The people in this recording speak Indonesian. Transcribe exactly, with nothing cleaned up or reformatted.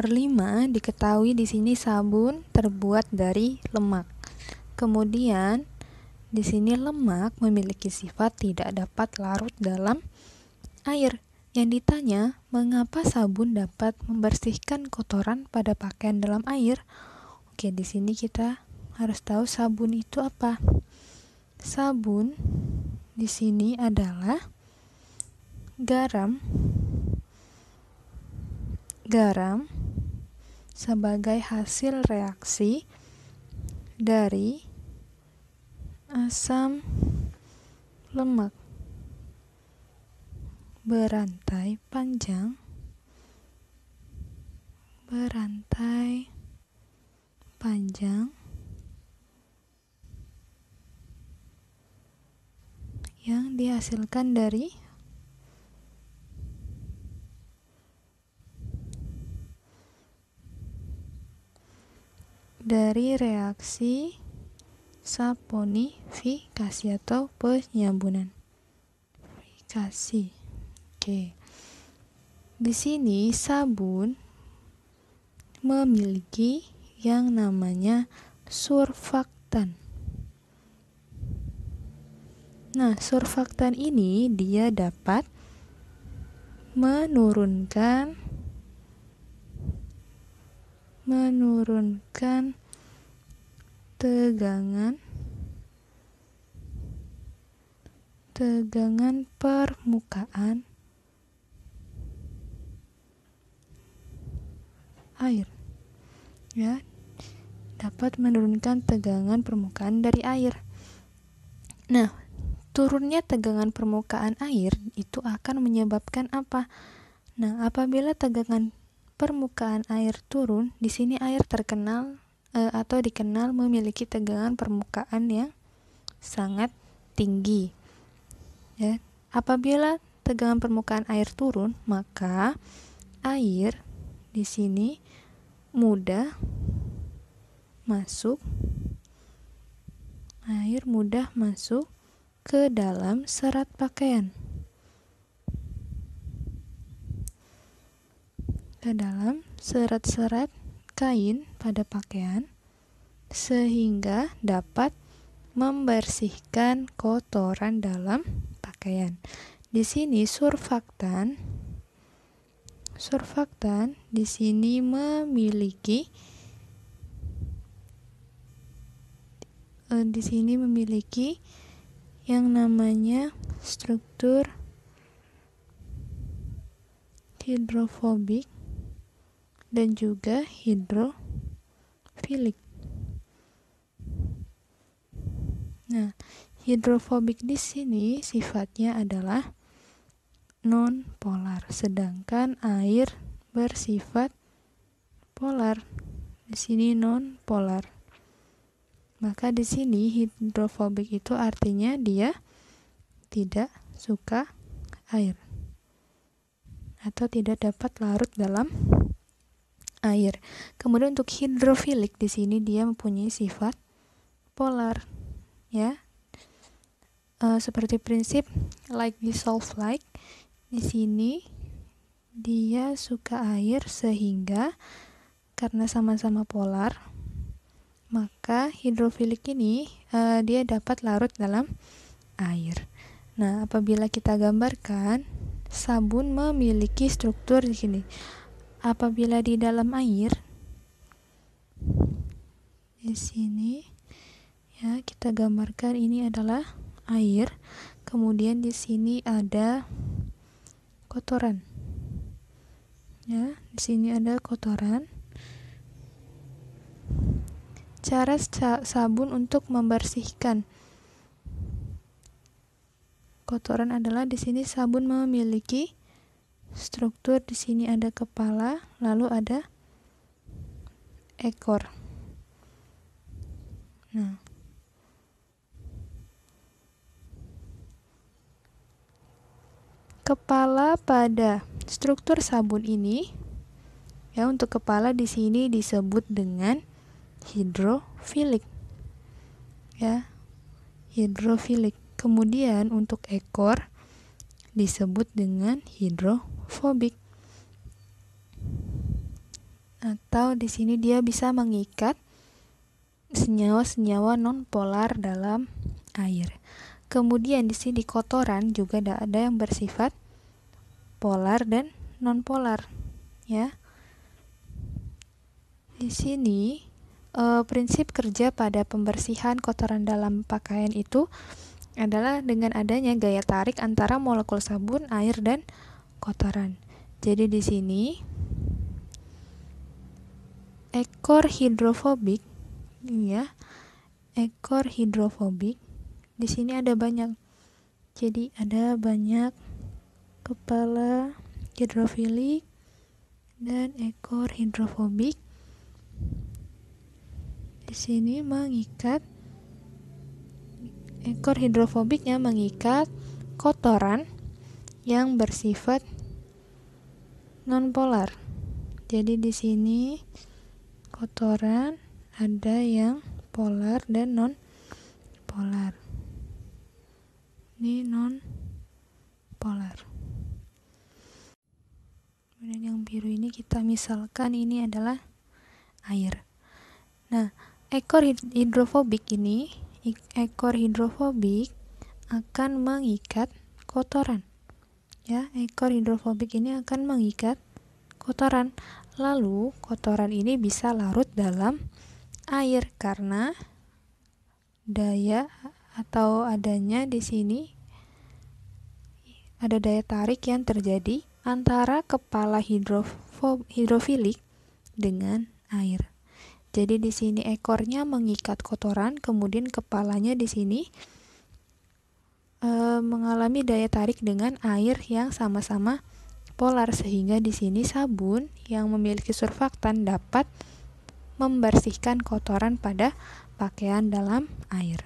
nomor lima diketahui di sini sabun terbuat dari lemak. Kemudian di sini lemak memiliki sifat tidak dapat larut dalam air. Yang ditanya, mengapa sabun dapat membersihkan kotoran pada pakaian dalam air? Oke, di sini kita harus tahu sabun itu apa. Sabun di sini adalah garam garam sebagai hasil reaksi dari asam lemak berantai panjang berantai panjang yang dihasilkan dari dari reaksi saponifikasi atau penyambunan. Fikasi. Oke. Di sini sabun memiliki yang namanya surfaktan. Nah, surfaktan ini dia dapat menurunkan menurunkan tegangan tegangan permukaan air, ya, dapat menurunkan tegangan permukaan dari air. Nah, turunnya tegangan permukaan air itu akan menyebabkan apa? Nah, apabila tegangan permukaan air turun, di sini air terkenal atau dikenal memiliki tegangan permukaan yang sangat tinggi, ya. Apabila tegangan permukaan air turun, maka air di sini mudah masuk air mudah masuk ke dalam serat pakaian ke dalam serat-serat kain pada pakaian, sehingga dapat membersihkan kotoran dalam pakaian. Di sini surfaktan surfaktan di sini memiliki eh, di sini memiliki yang namanya struktur hidrofobik dan juga hidrofilik. Nah, hidrofobik di sini sifatnya adalah non-polar, sedangkan air bersifat polar. Di sini non-polar. Maka di sini hidrofobik itu artinya dia tidak suka air atau tidak dapat larut dalam air. Kemudian untuk hidrofilik di sini dia mempunyai sifat polar, ya. E, seperti prinsip like dissolve like. Di sini dia suka air, sehingga karena sama-sama polar, maka hidrofilik ini e, dia dapat larut dalam air. Nah, apabila kita gambarkan, sabun memiliki struktur di sini. Apabila di dalam air, di sini, ya, kita gambarkan ini adalah air. Kemudian di sini ada kotoran, ya, di sini ada kotoran. Cara sabun untuk membersihkan kotoran adalah di sini sabun memiliki struktur, di sini ada kepala, lalu ada ekor. Nah, kepala pada struktur sabun ini, ya, untuk kepala di sini disebut dengan hidrofilik, ya, hidrofilik. Kemudian untuk ekor disebut dengan hidrofobik. atau di sini dia bisa mengikat senyawa-senyawa nonpolar dalam air. Kemudian di sini kotoran juga ada yang bersifat polar dan nonpolar, ya. Di sini e, prinsip kerja pada pembersihan kotoran dalam pakaian itu adalah dengan adanya gaya tarik antara molekul sabun, air, dan kotoran. Jadi di sini ekor hidrofobik, ya, ekor hidrofobik di sini ada banyak. Jadi ada banyak kepala hidrofilik dan ekor hidrofobik. Di sini mengikat, ekor hidrofobiknya mengikat kotoran yang bersifat nonpolar. Jadi di sini kotoran ada yang polar dan non polar. Ini non polar. Kemudian yang biru ini kita misalkan ini adalah air. Nah, ekor hidrofobik ini, ekor hidrofobik akan mengikat kotoran. Ya, ekor hidrofobik ini akan mengikat kotoran. Lalu kotoran ini bisa larut dalam air karena daya atau adanya di sini ada daya tarik yang terjadi antara kepala hidrofob, hidrofilik dengan air. Jadi di sini ekornya mengikat kotoran, kemudian kepalanya di sini e, mengalami daya tarik dengan air yang sama-sama polar, sehingga di sini sabun yang memiliki surfaktan dapat membersihkan kotoran pada pakaian dalam air.